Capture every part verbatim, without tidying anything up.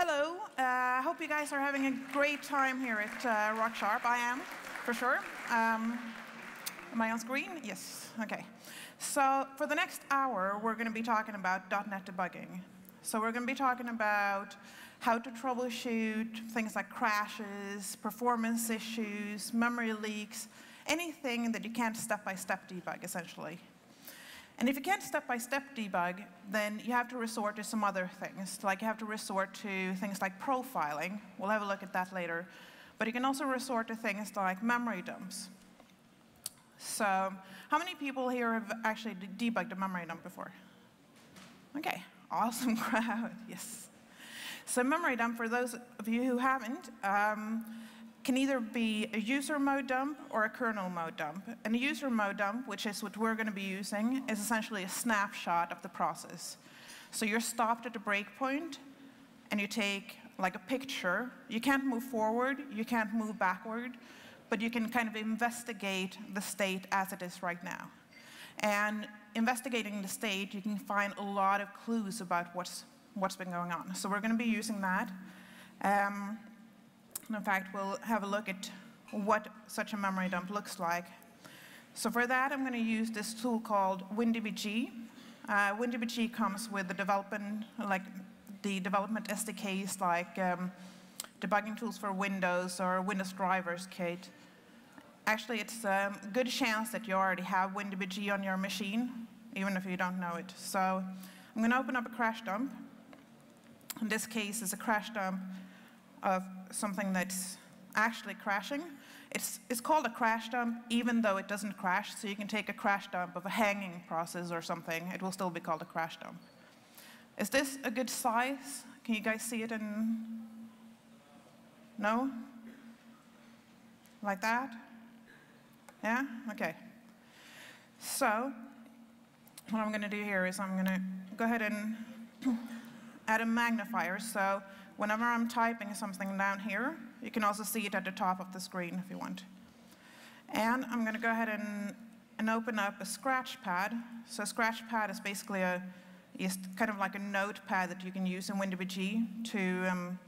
Hello. I uh, hope you guys are having a great time here at uh, WROC Sharp. I am, for sure. Um, am I on screen? Yes. OK. So for the next hour, we're going to be talking about .NET debugging. So we're going to be talking about how to troubleshoot things like crashes, performance issues, memory leaks, anything that you can't step-by-step debug, essentially. And if you can't step-by-step debug, then you have to resort to some other things. Like you have to resort to things like profiling. We'll have a look at that later. But you can also resort to things like memory dumps. So how many people here have actually debugged a memory dump before? OK. Awesome crowd, yes. So memory dump, for those of you who haven't, um, can either be a user mode dump or a kernel mode dump. And a user mode dump, which is what we're going to be using, is essentially a snapshot of the process. So you're stopped at a breakpoint, and you take like a picture. You can't move forward. You can't move backward. But you can kind of investigate the state as it is right now. And investigating the state, you can find a lot of clues about what's, what's been going on. So we're going to be using that. Um, and in fact, we'll have a look at what such a memory dump looks like. So for that, I'm going to use this tool called WinDBG. Uh, WinDBG comes with the development, like the development S D Ks, like um, debugging tools for Windows or Windows Drivers Kate. Actually, it's a good chance that you already have WinDBG on your machine, even if you don't know it. So I'm going to open up a crash dump. In this case, it's a crash dump of something that's actually crashing. It's, it's called a crash dump, even though it doesn't crash. So you can take a crash dump of a hanging process or something. It will still be called a crash dump. Is this a good size? Can you guys see it in? No? Like that? Yeah? OK. So what I'm going to do here is I'm going to go ahead and add a magnifier. So whenever I'm typing something down here, you can also see it at the top of the screen if you want. And I'm going to go ahead and, and open up a scratch pad. So a scratch pad is basically a, is kind of like a notepad that you can use in WinDBG to um,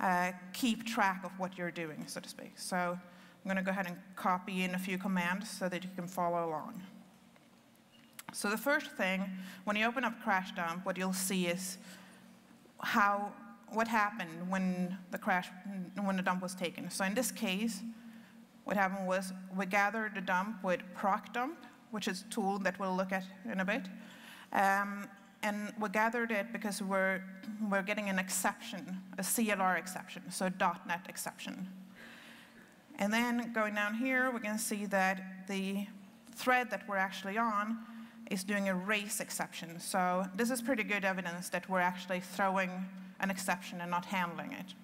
uh, keep track of what you're doing, so to speak. So I'm going to go ahead and copy in a few commands so that you can follow along. So the first thing, when you open up Crash Dump, what you'll see is how what happened when the crash when the dump was taken. So in this case, what happened was we gathered the dump with ProcDump, which is a tool that we'll look at in a bit, um, and we gathered it because we're we're getting an exception, a C L R exception, so .NET exception. And then going down here, we can see that the thread that we're actually on is doing a race exception. So this is pretty good evidence that we're actually throwing an exception and not handling it.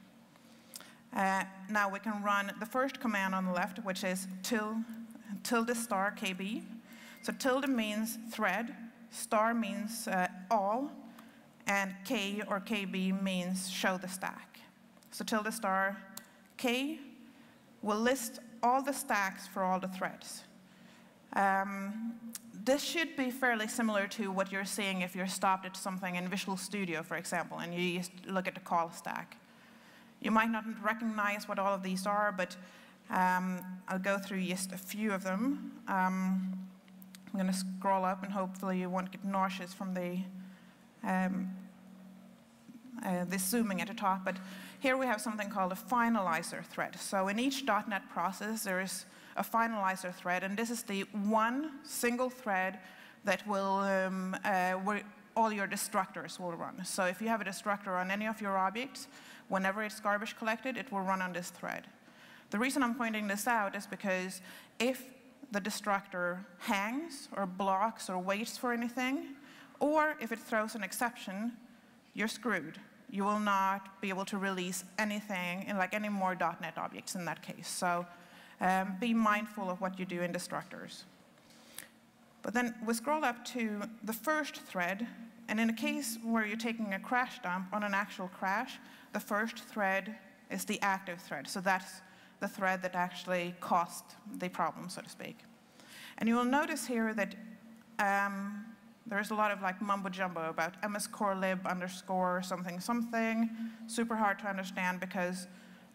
Uh, now we can run the first command on the left, which is tilde, tilde star kb. So tilde means thread, star means uh, all, and k or kb means show the stack. So tilde star k will list all the stacks for all the threads. Um, this should be fairly similar to what you're seeing if you're stopped at something in Visual Studio, for example, and you just look at the call stack. You might not recognize what all of these are, but um, I'll go through just a few of them. Um, I'm going to scroll up, and hopefully you won't get nauseous from the um, Uh, this zooming at the top, but here we have something called a finalizer thread. So in each .NET process, there is a finalizer thread, and this is the one single thread that will, um, uh, where all your destructors will run. So if you have a destructor on any of your objects, whenever it's garbage collected, it will run on this thread. The reason I'm pointing this out is because if the destructor hangs or blocks or waits for anything, or if it throws an exception, you're screwed. You will not be able to release anything, like any more .NET objects in that case. So um, be mindful of what you do in destructors. But then we scroll up to the first thread. And in a case where you're taking a crash dump on an actual crash, the first thread is the active thread. So that's the thread that actually caused the problem, so to speak. And you will notice here that um, There's a lot of like mumbo jumbo about mscorelib underscore something something. Super hard to understand because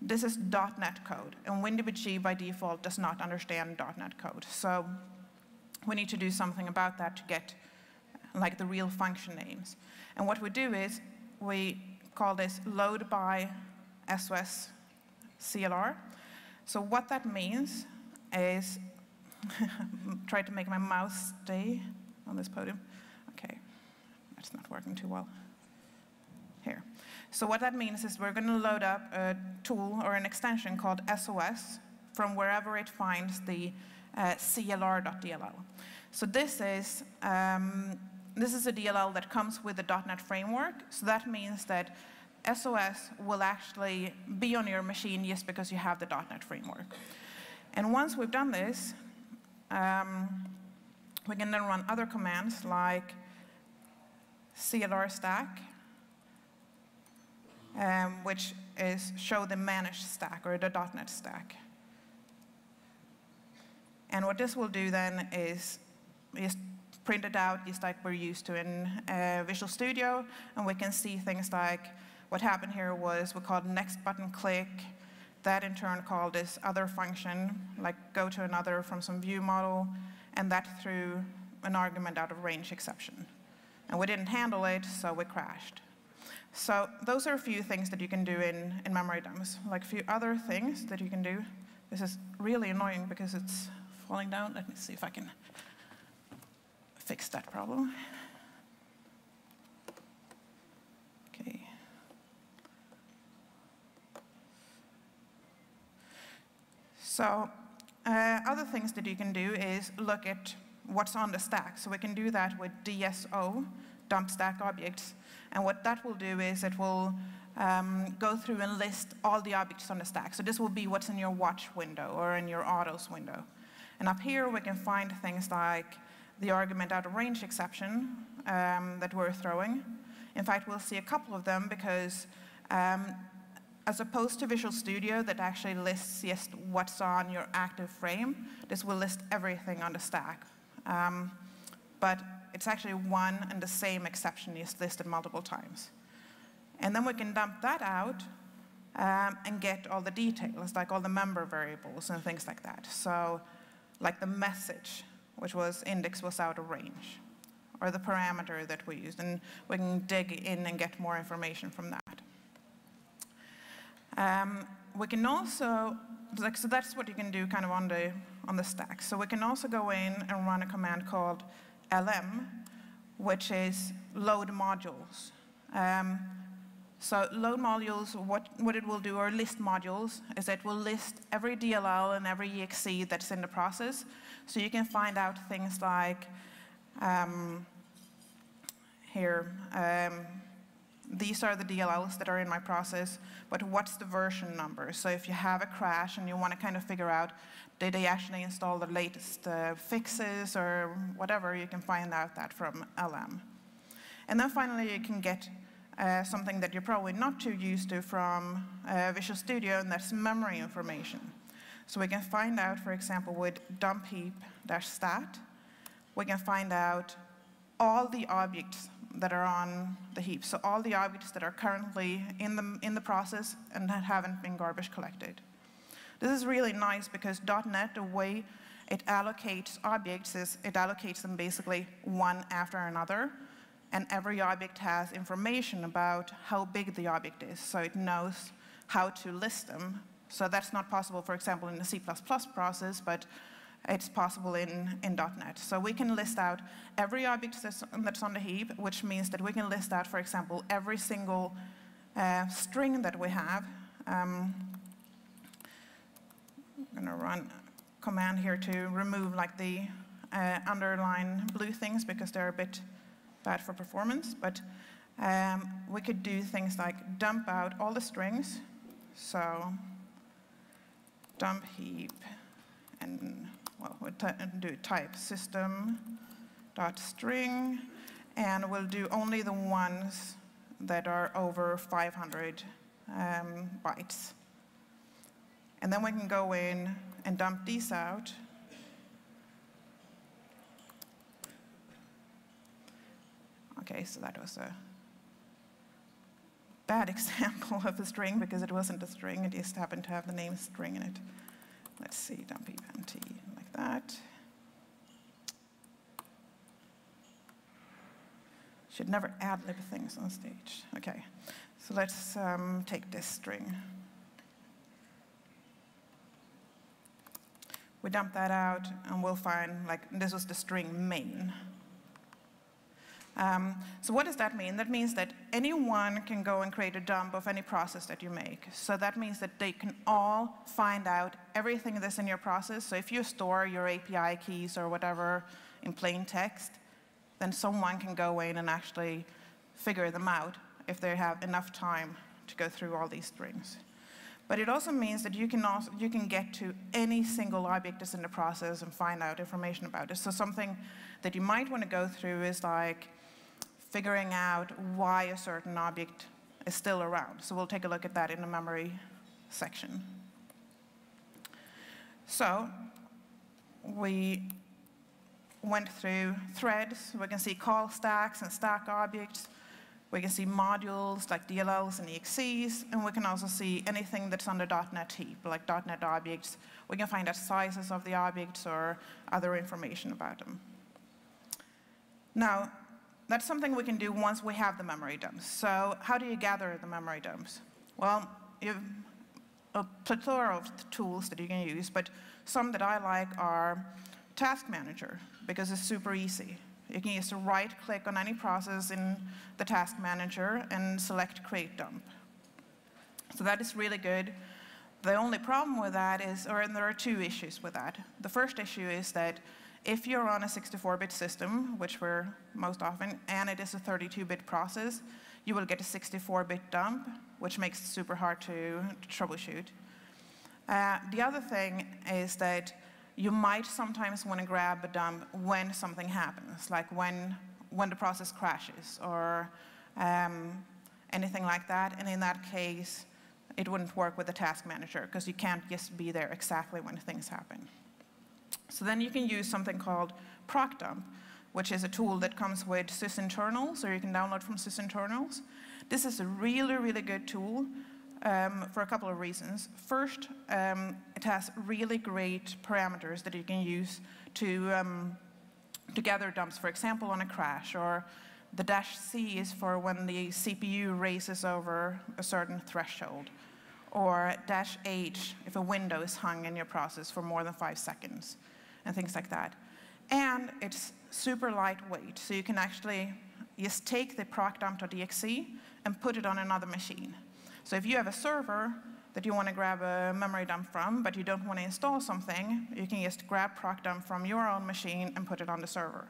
this is dot net code, and WinDBG by default does not understand dot net code. So we need to do something about that to get like the real function names. And what we do is we call this load by S O S C L R. So what that means is, try to make my mouse stay on this podium. Okay, that's not working too well. Here. So what that means is we're going to load up a tool or an extension called S O S from wherever it finds the uh, C L R dot D L L. So this is um, this is a D L L that comes with the dot net framework. So that means that S O S will actually be on your machine just because you have the dot net framework. And once we've done this, um, we can then run other commands like C L R stack, um, which is show the managed stack or the dot net stack. And what this will do then is just print it out just like we're used to in uh, Visual Studio, and we can see things like what happened here was we called next button click. That in turn called this other function, like go to another from some view model, and that threw an argument out of range exception. And we didn't handle it, so we crashed. So those are a few things that you can do in, in memory dumps. Like a few other things that you can do. This is really annoying because it's falling down. Let me see if I can fix that problem. Okay. So uh, other things that you can do is look at what's on the stack. So we can do that with D S O, dump stack objects. And what that will do is it will um, go through and list all the objects on the stack. So this will be what's in your watch window or in your autos window. And up here we can find things like the argument out of range exception um, that we're throwing. In fact, we'll see a couple of them because um, as opposed to Visual Studio that actually lists just what's on your active frame, this will list everything on the stack. Um, but it's actually one and the same exception is listed multiple times. And then we can dump that out um, and get all the details, like all the member variables and things like that. So like the message, which was index was out of range, or the parameter that we used. And we can dig in and get more information from that. Um, we can also, like, so that's what you can do kind of on the, on the stack. So we can also go in and run a command called L M, which is load modules. Um, so load modules, what, what it will do, or list modules, is it will list every D L L and every E X E that's in the process. So you can find out things like, um, here, um, these are the D L Ls that are in my process, but what's the version number? So if you have a crash and you want to kind of figure out, did they actually install the latest uh, fixes or whatever, you can find out that from L M. And then finally, you can get uh, something that you're probably not too used to from uh, Visual Studio, and that's memory information. So we can find out, for example, with dumpheap-stat, we can find out all the objects that are on the heap. So all the objects that are currently in the, in the process and that haven't been garbage collected. This is really nice because dot net, the way it allocates objects is it allocates them basically one after another. And every object has information about how big the object is. So it knows how to list them. So that's not possible, for example, in the C plus plus process, but it's possible in, in dot net. So we can list out every object that's on the heap, which means that we can list out, for example, every single uh, string that we have. Um, I'm going to run a command here to remove like the uh, underline blue things because they're a bit bad for performance. But um, we could do things like dump out all the strings. So dump heap and well, we'll do type System.String, and we'll do only the ones that are over five hundred um, bytes. And then we can go in and dump these out. OK, so that was a bad example of a string because it wasn't a string. It just happened to have the name string in it. Let's see, dumpheap empty, like that. Should never ad-lib things on stage. OK, so let's um, take this string. We dump that out, and we'll find, like, this was the string main. Um, so what does that mean? That means that anyone can go and create a dump of any process that you make. So that means that they can all find out everything that's in your process. So if you store your A P I keys or whatever in plain text, then someone can go in and actually figure them out if they have enough time to go through all these strings. But it also means that you can, also, you can get to any single object that's in the process and find out information about it. So something that you might want to go through is like figuring out why a certain object is still around. So we'll take a look at that in the memory section. So we went through threads. We can see call stacks and stack objects. We can see modules like D L Ls and E X Es, and we can also see anything that's under .NET heap, like .NET objects. We can find out sizes of the objects or other information about them. Now, that's something we can do once we have the memory dumps. So how do you gather the memory dumps? Well, you have a plethora of tools that you can use, but some that I like are Task Manager, because it's super easy. You can use the right-click on any process in the Task Manager and select Create Dump. So that is really good. The only problem with that is, or and there are two issues with that. The first issue is that if you're on a sixty-four bit system, which we're most often, and it is a thirty-two bit process, you will get a sixty-four bit dump, which makes it super hard to, to troubleshoot. Uh, the other thing is that you might sometimes want to grab a dump when something happens, like when, when the process crashes or um, anything like that. And in that case, it wouldn't work with the Task Manager, because you can't just be there exactly when things happen. So then you can use something called ProcDump, which is a tool that comes with Sysinternals, or you can download from Sysinternals. This is a really, really good tool. Um, for a couple of reasons. First, um, it has really great parameters that you can use to, um, to gather dumps, for example, on a crash, or the dash C is for when the C P U races over a certain threshold, or dash H if a window is hung in your process for more than five seconds, and things like that. And it's super lightweight, so you can actually just take the procdump.exe and put it on another machine. So if you have a server that you want to grab a memory dump from, but you don't want to install something, you can just grab ProcDump from your own machine and put it on the server.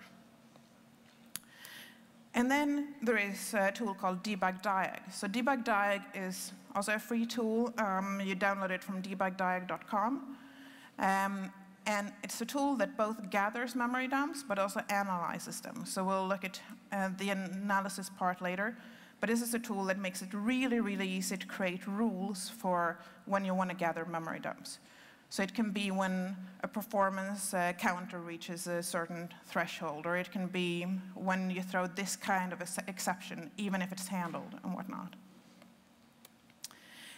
And then there is a tool called DebugDiag. So DebugDiag is also a free tool. Um, you download it from debug diag dot com. Um, and it's a tool that both gathers memory dumps, but also analyzes them. So we'll look at uh, the analysis part later. But this is a tool that makes it really, really easy to create rules for when you want to gather memory dumps. So it can be when a performance uh, counter reaches a certain threshold, or it can be when you throw this kind of exception, even if it's handled and whatnot.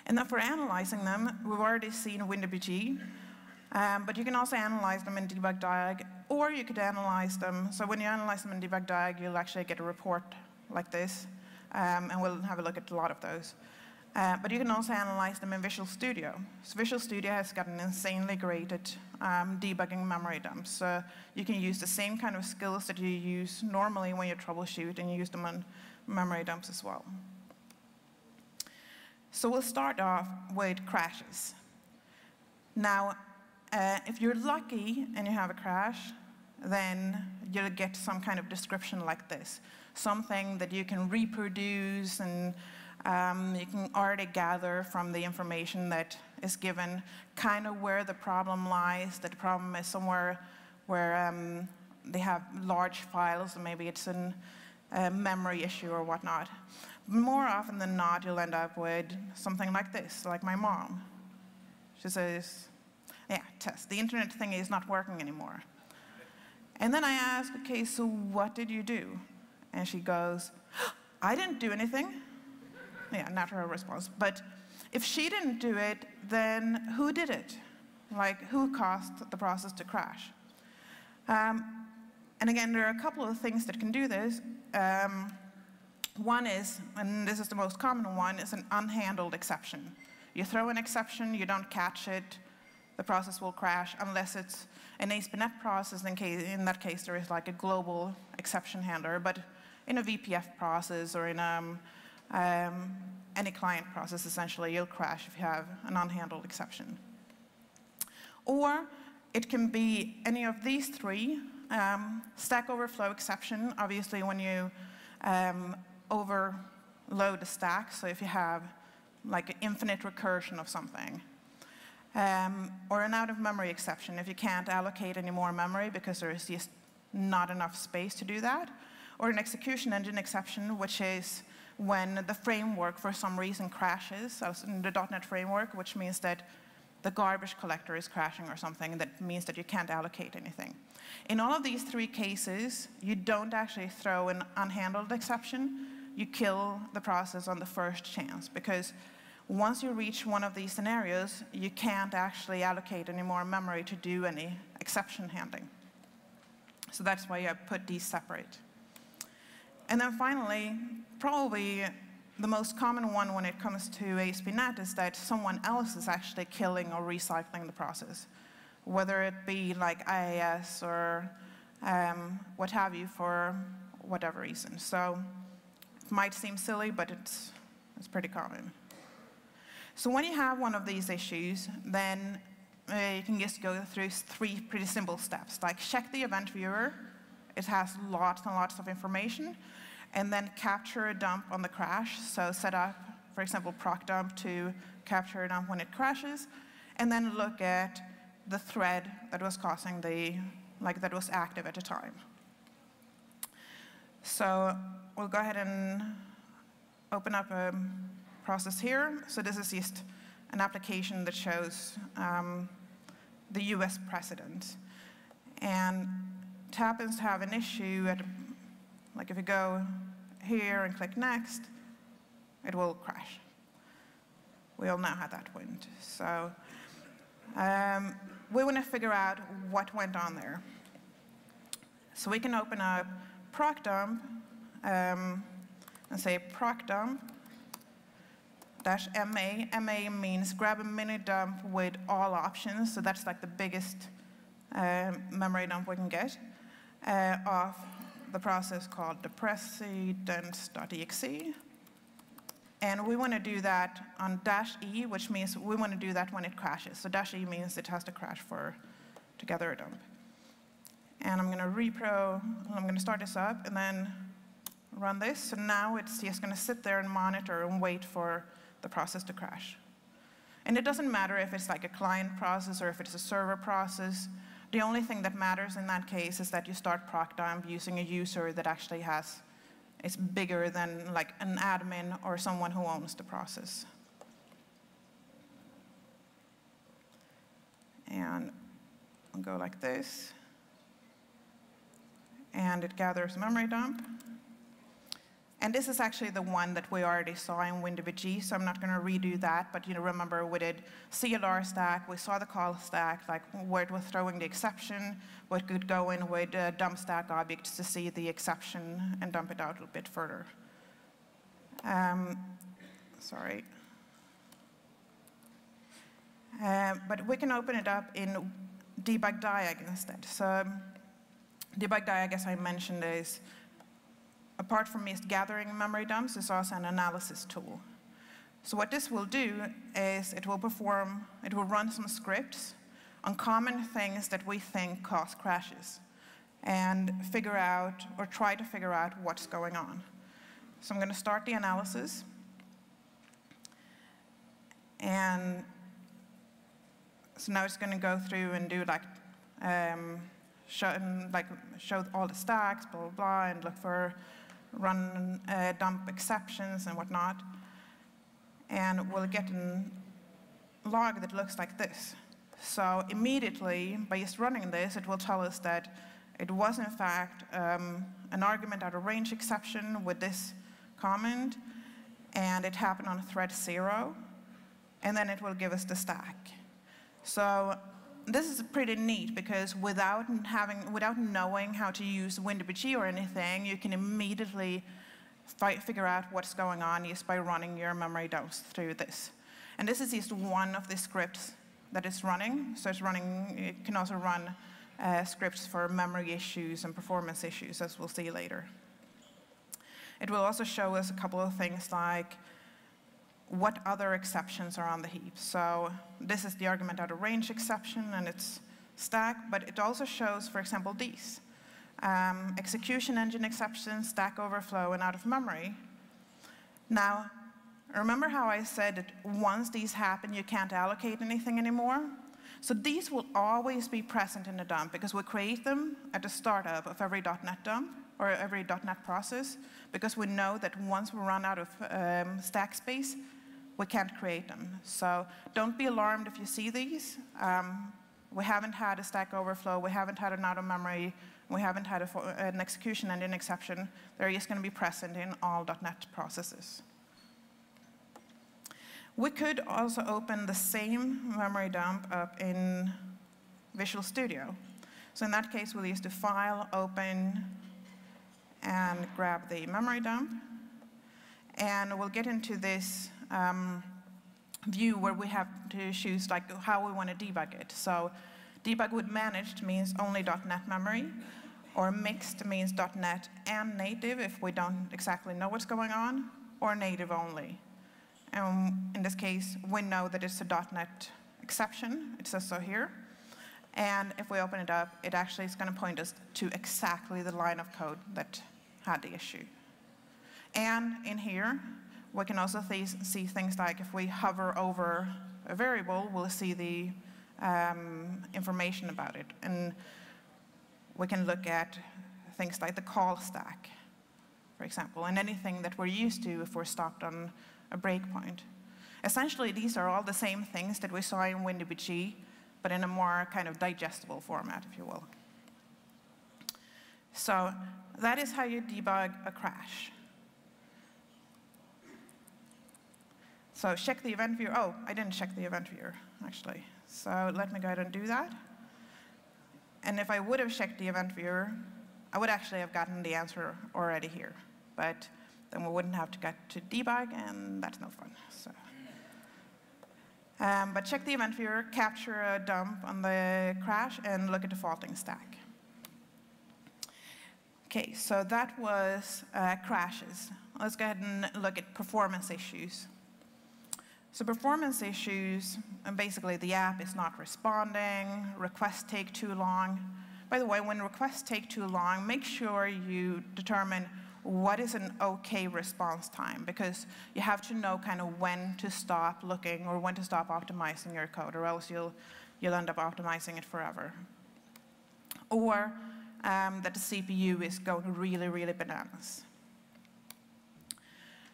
And then for analyzing them, we've already seen WinDBG. Um, but you can also analyze them in DebugDiag, or you could analyze them. So when you analyze them in DebugDiag, you'll actually get a report like this. Um, and we'll have a look at a lot of those. Uh, but you can also analyze them in Visual Studio. So Visual Studio has gotten insanely great at um, debugging memory dumps. So you can use the same kind of skills that you use normally when you troubleshoot, and you use them on memory dumps as well. So we'll start off with crashes. Now, uh, if you're lucky and you have a crash, then you'll get some kind of description like this, something that you can reproduce and um, you can already gather from the information that is given, kind of where the problem lies. That the problem is somewhere where um, they have large files, and maybe it's an, a memory issue or whatnot. More often than not, you'll end up with something like this, like my mom. She says, yeah, Tess, the internet thing is not working anymore. And then I ask, OK, so what did you do? And she goes, I didn't do anything. Yeah, natural response. But if she didn't do it, then who did it? Like, who caused the process to crash? Um, and again, there are a couple of things that can do this. Um, one is, and this is the most common one, is an unhandled exception. You throw an exception, you don't catch it, the process will crash, unless it's an A S P dot net process. In, case, in that case, there is like a global exception handler. But in a V P F process or in a, um, any client process, essentially, you'll crash if you have an unhandled exception. Or it can be any of these three. Um, Stack Overflow exception, obviously, when you um, overload the stack. So if you have like an infinite recursion of something. Um, or an out-of-memory exception, if you can't allocate any more memory because there is just not enough space to do that. Or an execution engine exception, which is when the framework, for some reason, crashes. So the .NET framework, which means that the garbage collector is crashing or something, that means that you can't allocate anything. In all of these three cases, you don't actually throw an unhandled exception. You kill the process on the first chance, because once you reach one of these scenarios, you can't actually allocate any more memory to do any exception handling. So that's why I put these separate. And then finally, probably the most common one when it comes to A S P dot net is that someone else is actually killing or recycling the process, whether it be like I I S or um, what have you, for whatever reason. So it might seem silly, but it's, it's pretty common. So when you have one of these issues, then uh, you can just go through three pretty simple steps, like check the event viewer. It has lots and lots of information. And then capture a dump on the crash. So set up, for example, ProcDump to capture a dump when it crashes. And then look at the thread that was causing the, like that was active at the time. So we'll go ahead and open up a process here. So this is just an application that shows um, the U S president. And it happens to have an issue at, like if you go here and click next, it will crash. We all know how that went. So um, we want to figure out what went on there. So we can open up ProcDump um, and say ProcDump dash MA. MA means grab a mini dump with all options. So that's like the biggest uh, memory dump we can get uh, of the process called the presidents dot E X E. And we want to do that on dash E, which means we want to do that when it crashes. So dash E means it has to crash for to gather a dump. And I'm going to repro, I'm going to start this up, and then run this. So now it's just going to sit there and monitor and wait for the process to crash. And it doesn't matter if it's like a client process or if it's a server process. The only thing that matters in that case is that you start ProcDump using a user that actually has, is bigger than like an admin or someone who owns the process. And I'll go like this. And it gathers a memory dump. And this is actually the one that we already saw in WinDBG, so I'm not going to redo that. But you know, remember, we did C L R stack. We saw the call stack, like where it was throwing the exception. What could go in with uh, dump stack objects to see the exception and dump it out a bit further. Um, sorry. Uh, but we can open it up in DebugDiag instead. So DebugDiag, as I mentioned, is, apart from just gathering memory dumps, it's also an analysis tool. So what this will do is it will perform, it will run some scripts on common things that we think cause crashes and figure out, or try to figure out, what's going on. So I'm going to start the analysis. And so now it's going to go through and do like, um, show, and like show all the stacks, blah, blah, blah, and look for run uh, dump exceptions and whatnot. And we'll get a log that looks like this. So immediately, by just running this, it will tell us that It was, in fact, um, an argument out of range exception with this comment, and it happened on thread zero, and then it will give us the stack. So this is pretty neat, because without having, without knowing how to use WinDBG or anything, you can immediately fight, figure out what's going on just by running your memory dumps through this. And this is just one of the scripts that it's running. So it's running, it can also run uh, scripts for memory issues and performance issues, as we'll see later. It will also show us a couple of things like what other exceptions are on the heap. So this is the argument out of range exception and its stack, but it also shows, for example, these. Um, execution engine exception, stack overflow, and out of memory. Now, remember how I said that once these happen, you can't allocate anything anymore? So these will always be present in the dump, because we create them at the startup of every .NET dump, or every .NET process, because we know that once we run out of um, stack space, we can't create them. So don't be alarmed if you see these. Um, we haven't had a stack overflow, we haven't had an out-of-memory, we haven't had a, an execution engine exception. They're just going to be present in all .NET processes. We could also open the same memory dump up in Visual Studio. So in that case, we'll use the file, open, and grab the memory dump. And we'll get into this um, view where we have to choose like how we want to debug it. So debug with managed means only .NET memory, or mixed means .NET and native if we don't exactly know what's going on, or native only. And in this case, we know that it's a .NET exception. It says so here. And if we open it up, it actually is going to point us to exactly the line of code that had the issue. And in here, we can also see things like if we hover over a variable, we'll see the um, information about it. And we can look at things like the call stack, for example, and anything that we're used to if we're stopped on a breakpoint. Essentially, these are all the same things that we saw in WinDBG, but in a more kind of digestible format, if you will. So that is how you debug a crash. So check the event viewer. Oh, I didn't check the event viewer, actually. So let me go ahead and do that. And if I would have checked the event viewer, I would actually have gotten the answer already here. But then we wouldn't have to get to debug, and that's no fun. So. Um, but check the event viewer, capture a dump on the crash, and look at the faulting stack. OK, so that was uh, crashes. Let's go ahead and look at performance issues. So performance issues, and basically the app is not responding, requests take too long. By the way, when requests take too long, make sure you determine what is an OK response time, because you have to know kind of when to stop looking or when to stop optimizing your code, or else you'll, you'll end up optimizing it forever. Or um, that the C P U is going really, really bananas.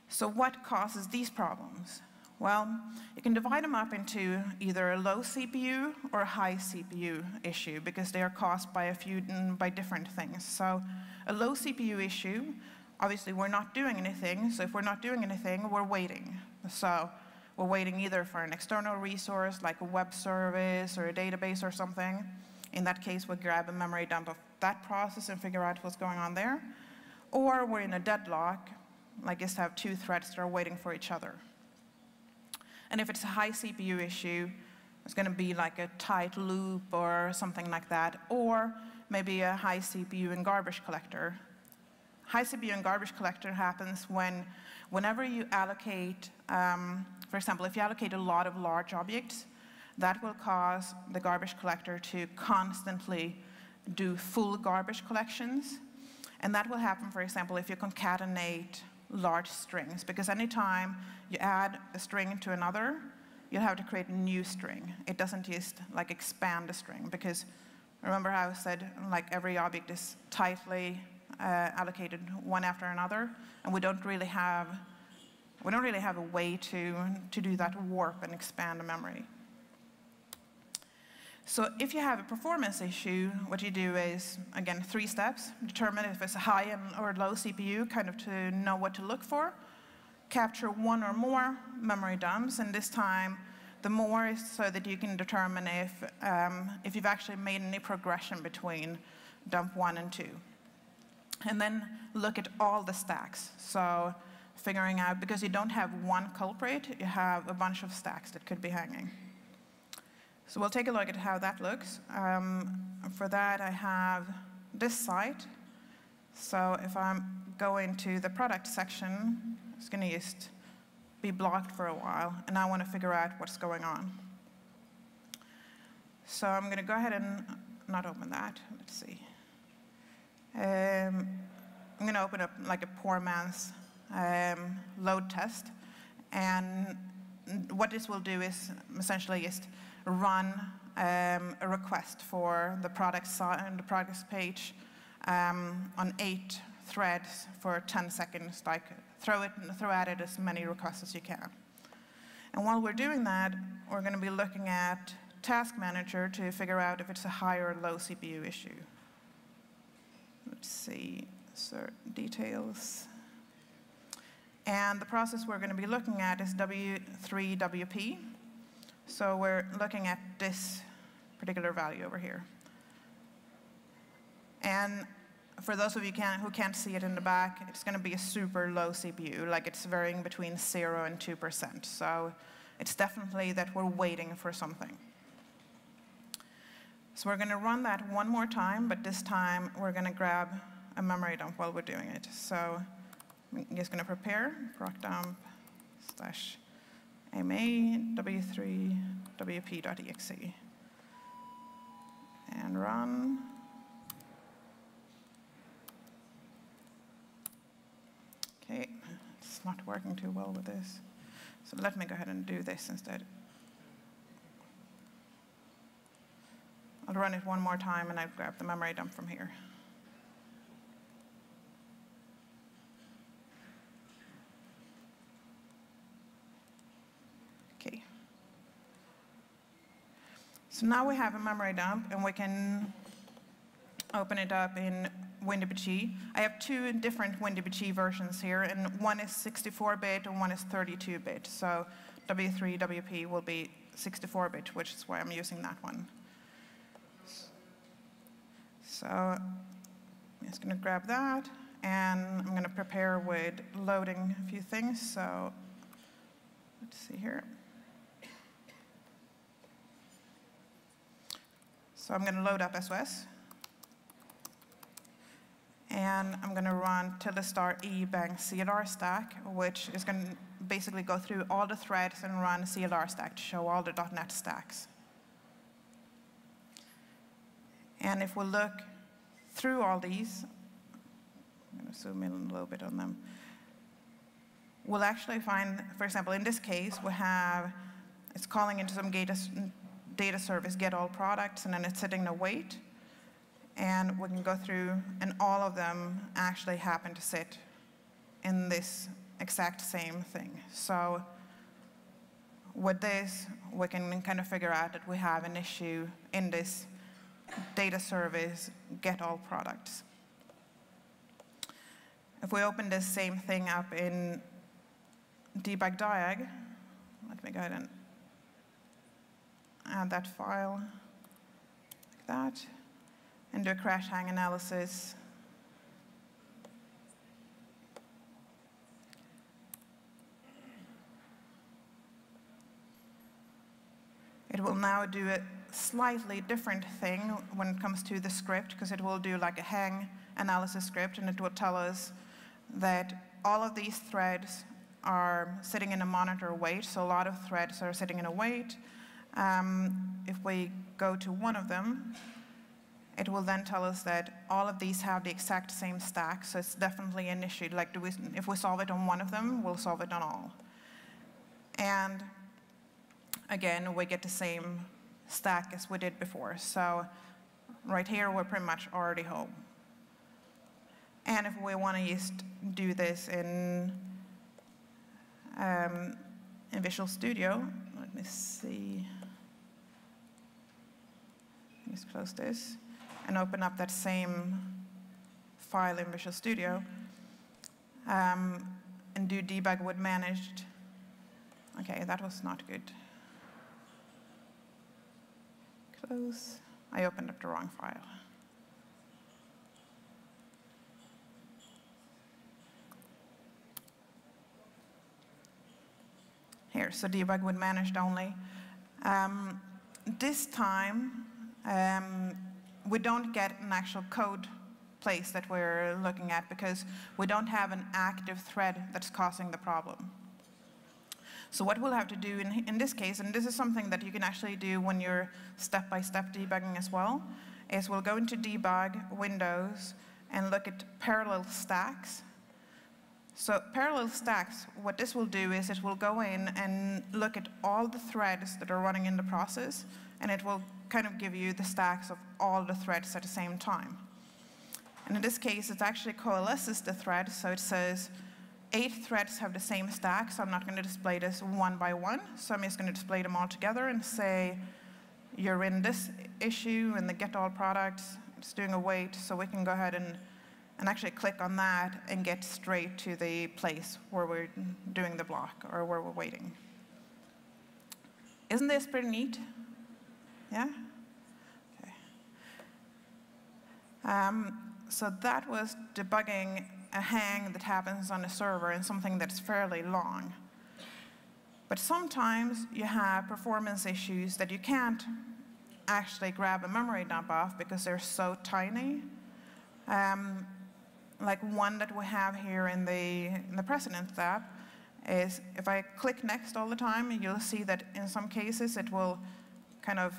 So what causes these problems? Well, you can divide them up into either a low C P U or a high C P U issue, because they are caused by a few by different things. So a low C P U issue, obviously, we're not doing anything. So if we're not doing anything, we're waiting. So we're waiting either for an external resource, like a web service or a database or something. In that case, we'll grab a memory dump of that process and figure out what's going on there. Or we're in a deadlock, like just have two threads that are waiting for each other. And if it's a high C P U issue, it's going to be like a tight loop or something like that, or maybe a high C P U and garbage collector. High C P U and garbage collector happens when, whenever you allocate, um, for example, if you allocate a lot of large objects, that will cause the garbage collector to constantly do full garbage collections. And that will happen, for example, if you concatenate large strings, because anytime you add a string to another, you'll have to create a new string. It doesn't just like expand the string, because remember how I said like every object is tightly uh, allocated one after another, and we don't really have we don't really have a way to to do that warp and expand the memory. So if you have a performance issue, what you do is, again, three steps. Determine if it's a high and or low C P U, kind of to know what to look for. Capture one or more memory dumps, and this time the more is so that you can determine if, um, if you've actually made any progression between dump one and two. And then look at all the stacks. So figuring out, because you don't have one culprit, you have a bunch of stacks that could be hanging. So we'll take a look at how that looks. Um, for that, I have this site. So if I'm going to the product section, it's going to just be blocked for a while, and I want to figure out what's going on. So I'm going to go ahead and not open that. Let's see. Um, I'm going to open up like a poor man's um, load test, and what this will do is essentially just run um, a request for the product side, the products page um, on eight threads for ten seconds. Like throw it, throw at it as many requests as you can. And while we're doing that, we're going to be looking at Task Manager to figure out if it's a high or low C P U issue. Let's see, so details. And the process we're going to be looking at is W three W P. So we're looking at this particular value over here. And for those of you can, who can't see it in the back, it's going to be a super low C P U. Like it's varying between zero and two percent. So it's definitely that we're waiting for something. So we're going to run that one more time, but this time we're going to grab a memory dump while we're doing it. So I'm just going to prepare ProcDump slash M A W three W P dot E X E and run. OK, it's not working too well with this. So let me go ahead and do this instead. I'll run it one more time, and I'll grab the memory dump from here. OK. So now we have a memory dump, and we can open it up in WinDBG. I have two different WinDBG versions here, and one is sixty-four bit and one is thirty-two bit. So W three W P will be sixty-four bit, which is why I'm using that one. So I'm just going to grab that, and I'm going to prepare with loading a few things. So let's see here. So I'm going to load up S O S. And I'm going to run tilde star e bang C L R stack, which is going to basically go through all the threads and run C L R stack to show all the dot net stacks. And if we look through all these, I'm going to zoom in a little bit on them, we'll actually find, for example, in this case, we have, it's calling into some data, data service, get all products, and then it's sitting a wait. And we can go through, and all of them actually happen to sit in this exact same thing. So with this, we can kind of figure out that we have an issue in this data service, get all products. If we open this same thing up in DebugDiag, let me go ahead and add that file like that, and do a crash hang analysis. It will now do a slightly different thing when it comes to the script, because it will do like a hang analysis script, and it will tell us that all of these threads are sitting in a monitor wait, so a lot of threads are sitting in a wait. Um, if we go to one of them, it will then tell us that all of these have the exact same stack, so it's definitely an issue. Like, do we, if we solve it on one of them, we'll solve it on all. And again, we get the same stack as we did before. So right here, we're pretty much already home. And if we want to just do this in, um, in Visual Studio, let me see. Let's close this and open up that same file in Visual Studio um, and do debug with managed. Okay, that was not good. Close. I opened up the wrong file. Here, so debug with managed only. Um, this time, um, we don't get an actual code place that we're looking at because we don't have an active thread that's causing the problem. So what we'll have to do in, in this case, and this is something that you can actually do when you're step-by-step debugging as well, is we'll go into debug, Windows, and look at parallel stacks. So parallel stacks, what this will do is it will go in and look at all the threads that are running in the process, and it will kind of give you the stacks of all the threads at the same time. And in this case, it actually coalesces the threads, so it says, eight threads have the same stack, so I'm not going to display this one by one. So I'm just going to display them all together and say, you're in this issue in the get all products. It's doing a wait, so we can go ahead and, and actually click on that and get straight to the place where we're doing the block or where we're waiting. Isn't this pretty neat? Yeah? Okay. Um, so that was debugging a hang that happens on a server and something that's fairly long. But sometimes you have performance issues that you can't actually grab a memory dump of because they're so tiny. Um, like one that we have here in the, in the precedent tab is if I click next all the time, you'll see that in some cases it will kind of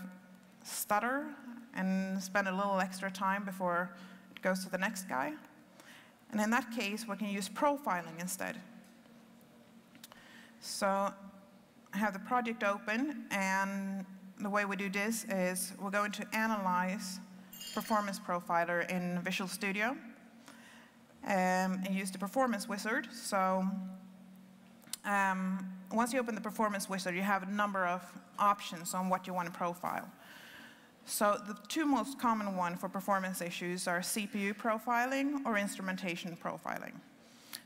stutter and spend a little extra time before it goes to the next guy. And in that case, we can use profiling instead. So I have the project open, and the way we do this is we're going to analyze performance profiler in Visual Studio um, and use the performance wizard. So um, once you open the performance wizard, you have a number of options on what you want to profile. So the two most common ones for performance issues are C P U profiling or instrumentation profiling.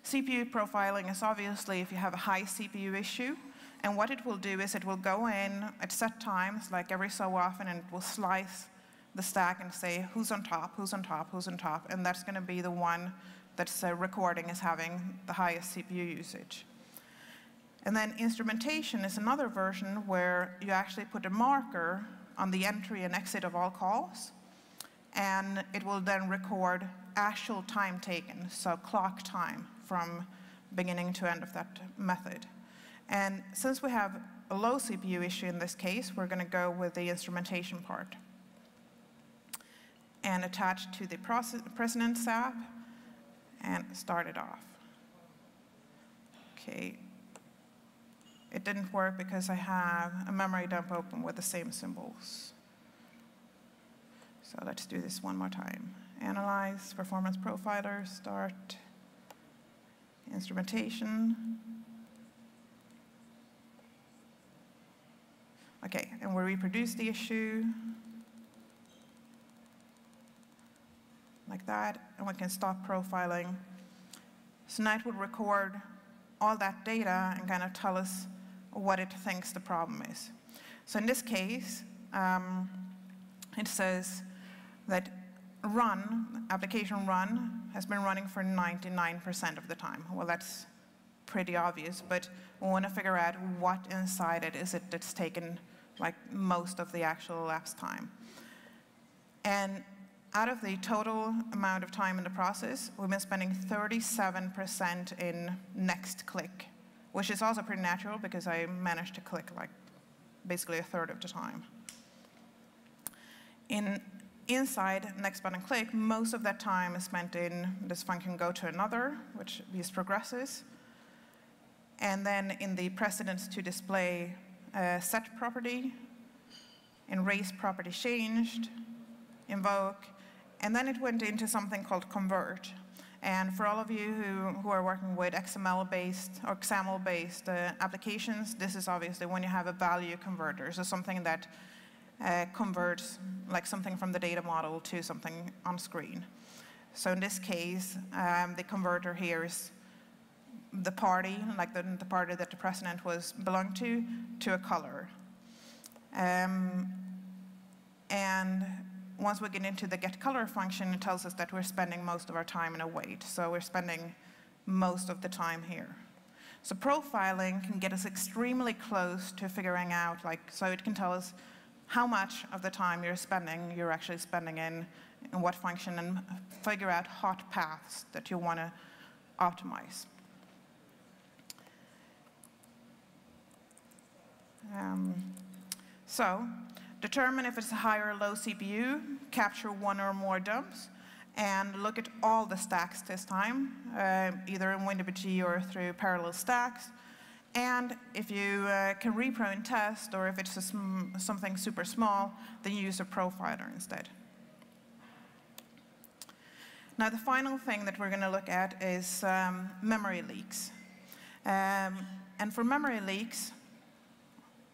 C P U profiling is obviously if you have a high C P U issue, and what it will do is it will go in at set times, like every so often, and it will slice the stack and say, who's on top, who's on top, who's on top, and that's going to be the one that's uh, recording is having the highest C P U usage. And then instrumentation is another version where you actually put a marker on the entry and exit of all calls, and it will then record actual time taken, so clock time from beginning to end of that method. And since we have a low C P U issue in this case, we're going to go with the instrumentation part. And attach to the precedence app and start it off. Okay. It didn't work because I have a memory dump open with the same symbols. So let's do this one more time. Analyze, performance profiler, start, instrumentation. OK, and we'll reproduce the issue like that. And we can stop profiling. So now it will record all that data and kind of tell us what it thinks the problem is. So in this case, um, it says that run, application run, has been running for ninety-nine percent of the time. Well, that's pretty obvious, but we want to figure out what inside it is it that's taken like most of the actual elapsed time. And out of the total amount of time in the process, we've been spending thirty-seven percent in next click, which is also pretty natural because I managed to click like basically a third of the time. In inside next button click, most of that time is spent in this function go to another, which these progresses. And then in the precedence to display uh, set property, in race property changed, invoke, and then it went into something called convert. And for all of you who, who are working with X M L-based or XAML-based uh, applications, this is obviously when you have a value converter, so something that uh, convert like something from the data model to something on screen. So in this case, um, the converter here is the party, like the, the party that the president was belonged to, to a color. Um, and once we get into the getColor function, it tells us that we're spending most of our time in a wait. So we're spending most of the time here. So profiling can get us extremely close to figuring out, like, so it can tell us how much of the time you're spending, you're actually spending in, in what function, and figure out hot paths that you want to optimize. Um, so determine if it's a high or low C P U, capture one or more dumps, and look at all the stacks this time, uh, either in WinDBG or through parallel stacks. And if you uh, can repro and test, or if it's a sm something super small, then you use a profiler instead. Now the final thing that we're going to look at is um, memory leaks. Um, and for memory leaks,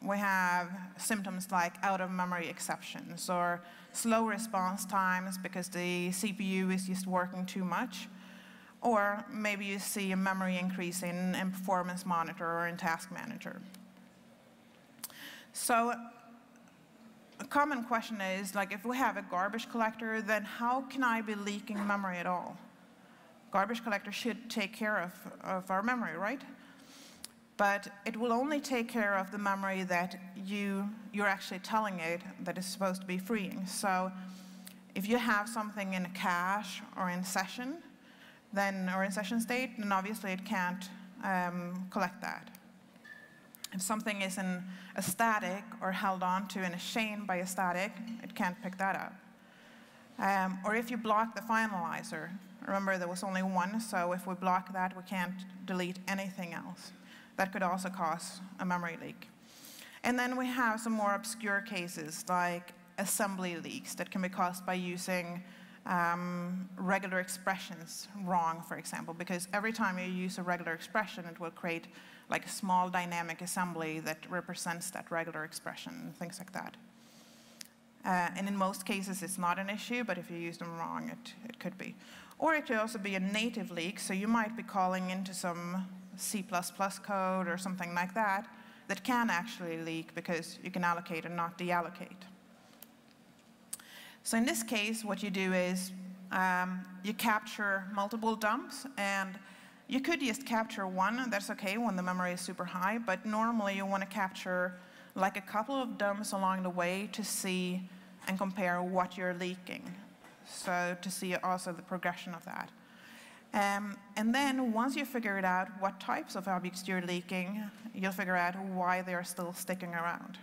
we have symptoms like out-of-memory exceptions or slow response times because the C P U is just working too much. Or maybe you see a memory increase in, in performance monitor or in task manager. So a common question is, like, if we have a garbage collector, then how can I be leaking memory at all? Garbage collector should take care of, of our memory, right? But it will only take care of the memory that you, you're actually telling it that is supposed to be freeing. So if you have something in a cache or in session, then, or in session state, then obviously it can't um, collect that. If something is in a static or held on to in a chain by a static, it can't pick that up. Um, or if you block the finalizer, remember there was only one, so if we block that, we can't delete anything else. That could also cause a memory leak. And then we have some more obscure cases, like assembly leaks that can be caused by using um, regular expressions wrong, for example, because every time you use a regular expression, it will create like a small dynamic assembly that represents that regular expression, things like that. Uh, and in most cases, it's not an issue, but if you use them wrong, it, it could be. Or it could also be a native leak, so you might be calling into some C plus plus code or something like that that can actually leak because you can allocate and not deallocate. So in this case, what you do is um, you capture multiple dumps, and you could just capture one, and that's okay when the memory is super high, but normally you want to capture like a couple of dumps along the way to see and compare what you're leaking, so to see also the progression of that. Um, and then once you figure out what types of objects you're leaking, you'll figure out why they are still sticking around.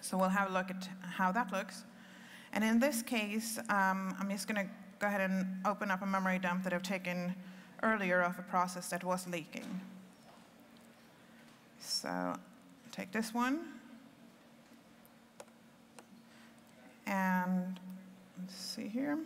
So we'll have a look at how that looks. And in this case, um, I'm just going to go ahead and open up a memory dump that I've taken earlier of a process that was leaking. So take this one. And let's see here.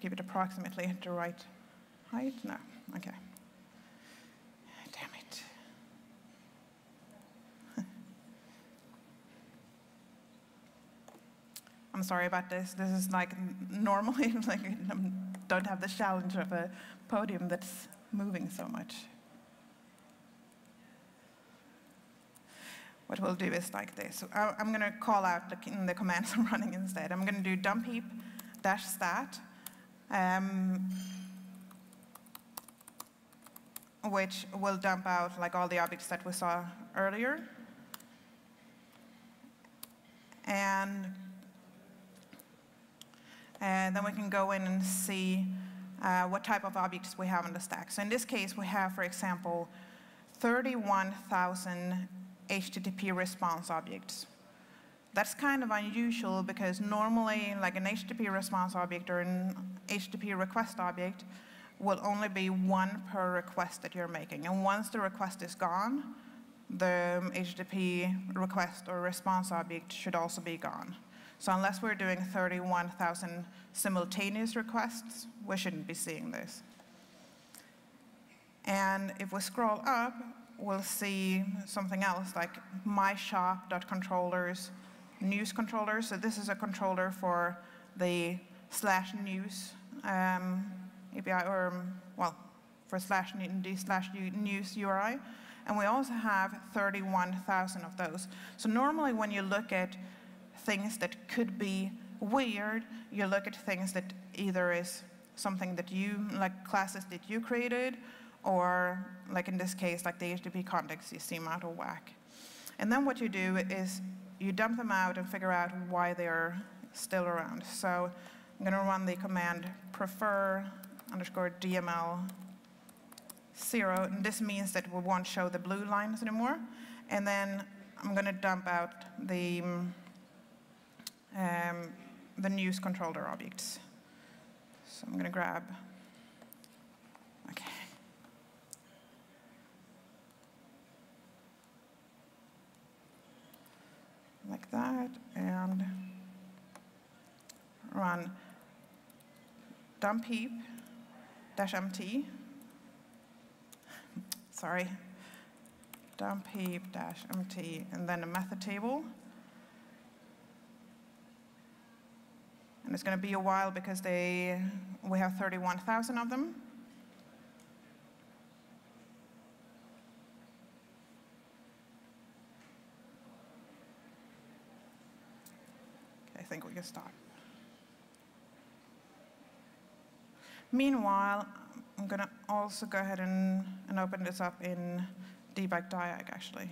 Keep it approximately at the right height. No, okay. Damn it. I'm sorry about this. This is like normally like I don't have the challenge of a podium that's moving so much. What we'll do is like this. So I, I'm going to call out the, the commands I'm running instead. I'm going to do dumpheap dash stat. Um, which will dump out like all the objects that we saw earlier. And, and then we can go in and see uh, what type of objects we have in the stack. So in this case, we have, for example, thirty-one thousand H T T P response objects. That's kind of unusual because normally, like an H T T P response object or an H T T P request object will only be one per request that you're making. And once the request is gone, the H T T P request or response object should also be gone. So unless we're doing thirty-one thousand simultaneous requests, we shouldn't be seeing this. And if we scroll up, we'll see something else like myshop.controllers, news controllers. So this is a controller for the slash news um, A P I, or well, for slash news U R I. And we also have thirty-one thousand of those. So normally when you look at things that could be weird, you look at things that either is something that you, like classes that you created, or like in this case, like the H T T P context, you seem out of whack. And then what you do is you dump them out and figure out why they're still around. So I'm going to run the command prefer underscore D M L zero, and this means that we won't show the blue lines anymore. And then I'm going to dump out the, um, the news controller objects. So I'm going to grab, OK. Like that, and run dumpheap dash mt. Sorry, dumpheap dash mt, and then a method table. And it's going to be a while because they we have thirty-one thousand of them. I think we can stop. Meanwhile, I'm going to also go ahead and, and open this up in DebugDiag, actually.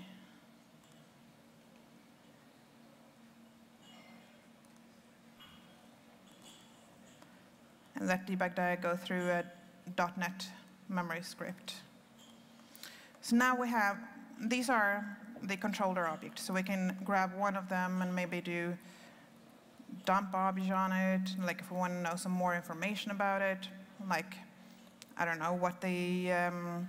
And let DebugDiag go through a dot net memory script. So now we have, these are the controller objects. So we can grab one of them and maybe do dump object on it, like if we want to know some more information about it, like, I don't know, what the um,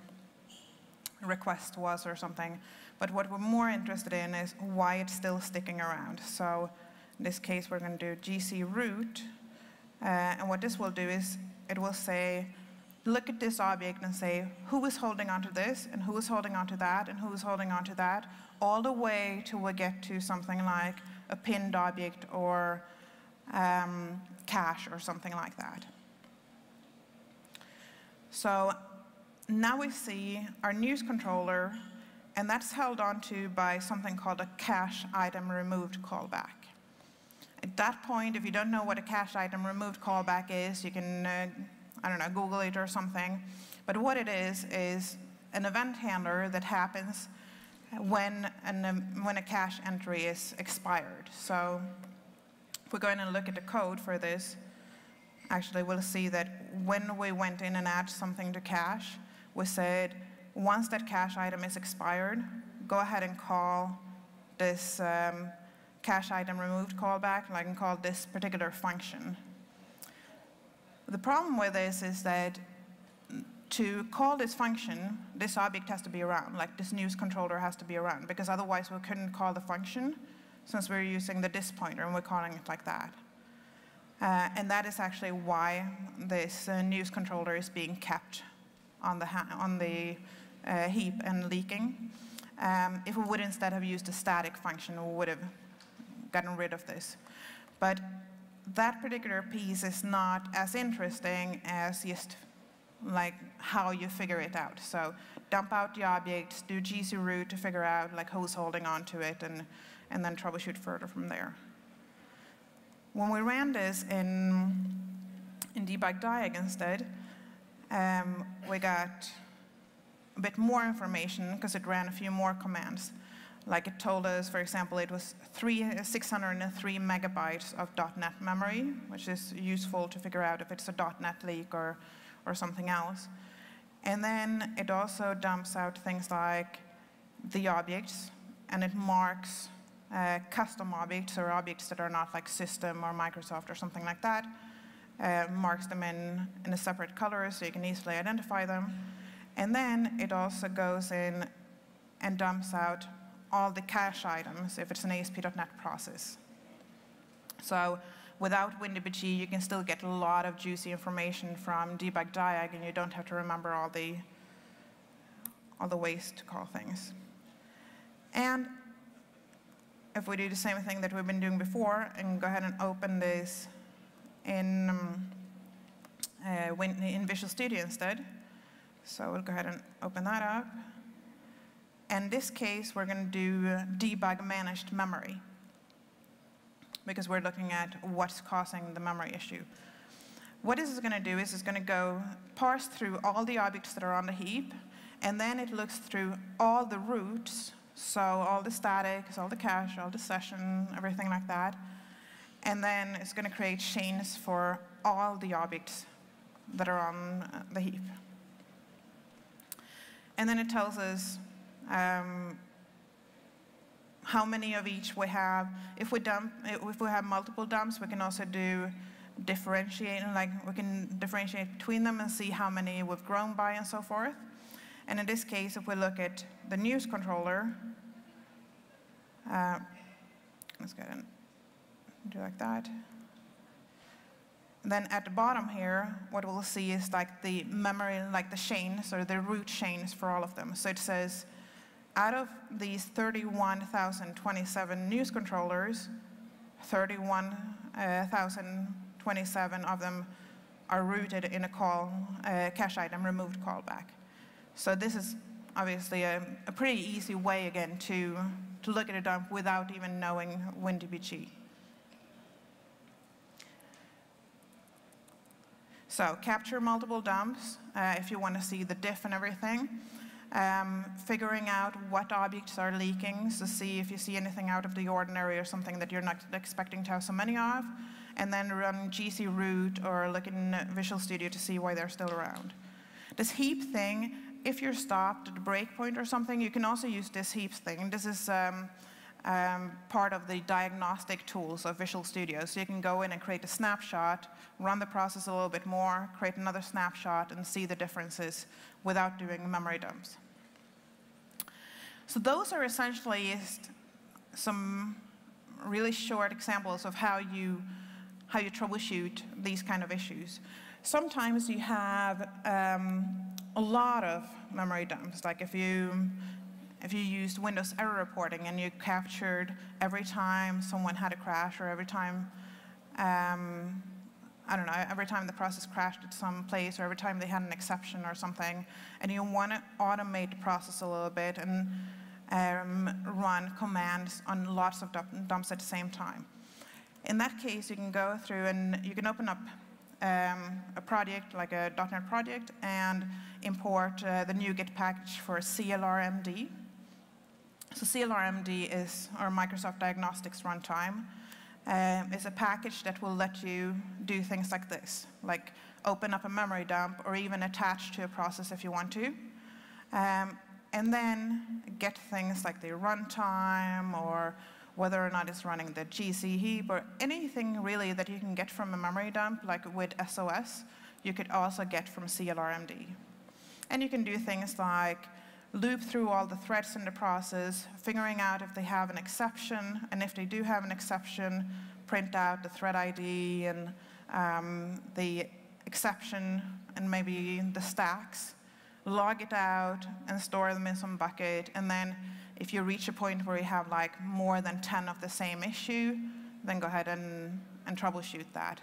request was or something. But what we're more interested in is why it's still sticking around. So in this case, we're going to do G C root. Uh, and what this will do is it will say, look at this object and say, who is holding on to this, and who is holding on to that, and who is holding on to that, all the way till we get to something like a pinned object or um, cache or something like that. So now we see our news controller, and that's held onto by something called a cache item removed callback. At that point, if you don't know what a cache item removed callback is, you can, uh, I don't know, Google it or something. But what it is is an event handler that happens when, an, um, when a cache entry is expired. So if we go in and look at the code for this, actually we'll see that when we went in and added something to cache, we said, once that cache item is expired, go ahead and call this um, cache item removed callback, and I can call this particular function. The problem with this is that to call this function, this object has to be around, like this news controller has to be around, because otherwise we couldn't call the function since we're using the this pointer and we're calling it like that. Uh, and that is actually why this uh, news controller is being kept on the, ha on the uh, heap and leaking. Um, if we would instead have used a static function, we would have gotten rid of this. But that particular piece is not as interesting as just like how you figure it out. So dump out the objects, do G C root to figure out like who's holding on to it, and, and then troubleshoot further from there. When we ran this in, in DebugDiag instead, um, we got a bit more information because it ran a few more commands. Like it told us, for example, it was six hundred three megabytes of dot net memory, which is useful to figure out if it's a dot net leak or or something else. And then it also dumps out things like the objects, and it marks uh, custom objects or objects that are not like System or Microsoft or something like that, uh, marks them in, in a separate color so you can easily identify them. And then it also goes in and dumps out all the cache items if it's an A S P dot NET process. So without WinDBG, you can still get a lot of juicy information from DebugDiag, and you don't have to remember all the, all the ways to call things. And if we do the same thing that we've been doing before and go ahead and open this in, um, uh, win in Visual Studio instead, so we'll go ahead and open that up. In this case, we're going to do debug managed memory, because we're looking at what's causing the memory issue. What this is going to do is it's going to go parse through all the objects that are on the heap, and then it looks through all the roots, so all the statics, all the cache, all the session, everything like that, and then it's going to create chains for all the objects that are on the heap. And then it tells us um, how many of each we have. If we dump, if we have multiple dumps, we can also do differentiate, like we can differentiate between them and see how many we've grown by and so forth. And in this case, if we look at the news controller, uh, let's go ahead and do like that. And then at the bottom here, what we'll see is like the memory, like the chains or the root chains for all of them. So it says, out of these thirty-one thousand twenty-seven news controllers, thirty-one thousand twenty-seven of them are rooted in a call uh, cache item removed callback. So this is obviously a, a pretty easy way, again, to, to look at a dump without even knowing WinDBG. So capture multiple dumps uh, if you want to see the diff and everything. Um, figuring out what objects are leaking, so see if you see anything out of the ordinary or something that you're not expecting to have so many of, and then run G C root or look in Visual Studio to see why they're still around. This heap thing, if you're stopped at a breakpoint or something, you can also use this heaps thing. This is um, um, part of the diagnostic tools of Visual Studio, so you can go in and create a snapshot, run the process a little bit more, create another snapshot, and see the differences without doing memory dumps. So those are essentially some really short examples of how you, how you troubleshoot these kind of issues. Sometimes you have um, a lot of memory dumps. Like if you, if you used Windows error reporting and you captured every time someone had a crash or every time, um, I don't know, every time the process crashed at some place or every time they had an exception or something, and you want to automate the process a little bit and um, run commands on lots of dumps at the same time. In that case, you can go through and you can open up um, a project, like a dot NET project, and import uh, the NuGet package for C L R M D. So C L R M D is our Microsoft Diagnostics Runtime. Um, it's a package that will let you do things like this, like open up a memory dump or even attach to a process if you want to. Um, and then get things like the runtime or whether or not it's running the G C heap or anything really that you can get from a memory dump, like with S O S, you could also get from C L R M D. And you can do things like loop through all the threads in the process, figuring out if they have an exception, and if they do have an exception, print out the thread I D and um, the exception and maybe the stacks, log it out, and store them in some bucket, and then if you reach a point where you have like more than ten of the same issue, then go ahead and, and troubleshoot that.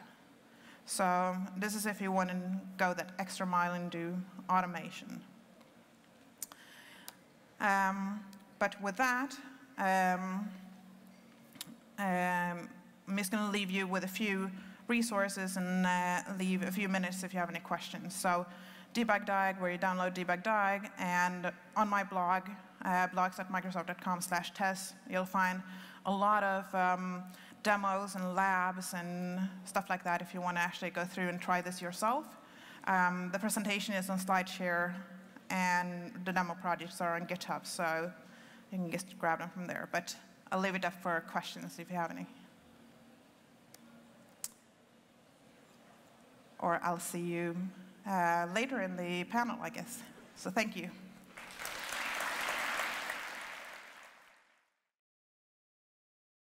So this is if you want to go that extra mile and do automation. Um, but with that, um, um, I'm just going to leave you with a few resources and uh, leave a few minutes if you have any questions. So DebugDiag, where you download DebugDiag, and on my blog, Uh, blogs dot microsoft dot com slash test, you'll find a lot of um, demos and labs and stuff like that if you want to actually go through and try this yourself. Um, the presentation is on SlideShare, and the demo projects are on GitHub, so you can just grab them from there. But I'll leave it up for questions if you have any. Or I'll see you uh, later in the panel, I guess. So thank you.